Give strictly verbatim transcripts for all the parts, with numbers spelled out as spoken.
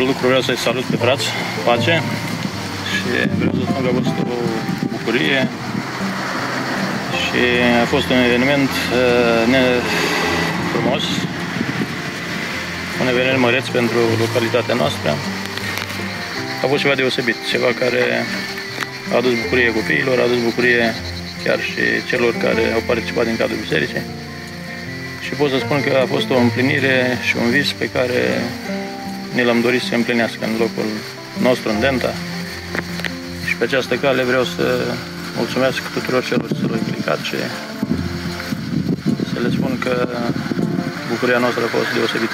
primul lucru vreau să-i salut pe frați, pace, și vreau să spun că a fost o bucurie și a fost un eveniment uh, frumos, un eveniment măreț pentru localitatea noastră. A fost ceva deosebit, ceva care a adus bucurie copiilor, a adus bucurie chiar și celor care au participat din cadrul bisericii. Și pot să spun că a fost o împlinire și un vis pe care ne l-am dorit să împlinească în locul nostru, în Denta. Și pe această cale vreau să mulțumesc tuturor celor ce s-au implicat și să le spun că bucuria noastră a fost deosebită.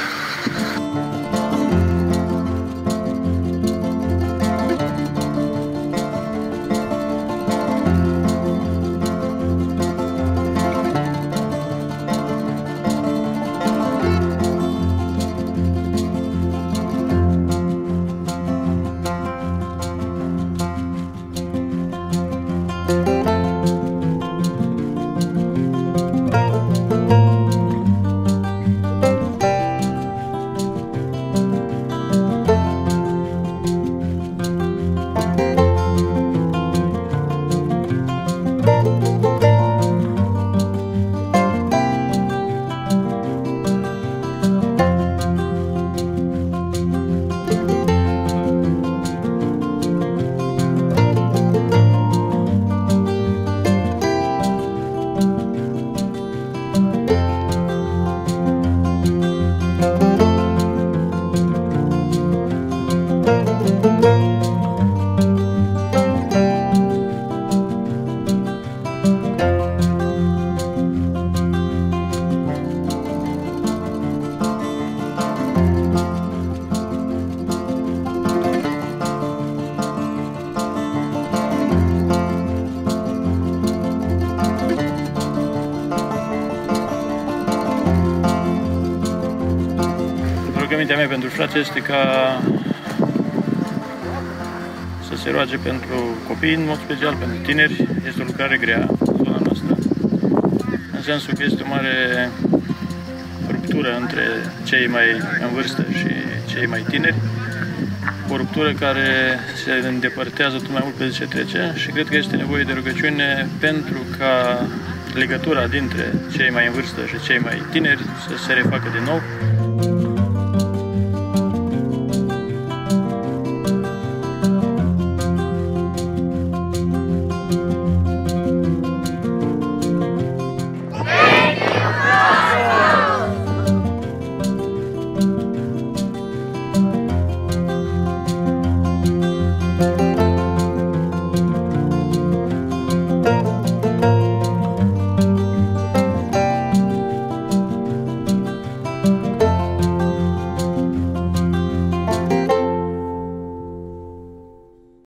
Rugămintea mea pentru frați este ca să se roage pentru copii, în mod special pentru tineri. Este o lucrare grea în zona noastră, în sensul că este o mare ruptură între cei mai în vârstă și cei mai tineri. O ruptură care se îndepărtează tot mai mult pe zi ce trece și cred că este nevoie de rugăciune pentru ca legătura dintre cei mai în vârstă și cei mai tineri să se refacă din nou.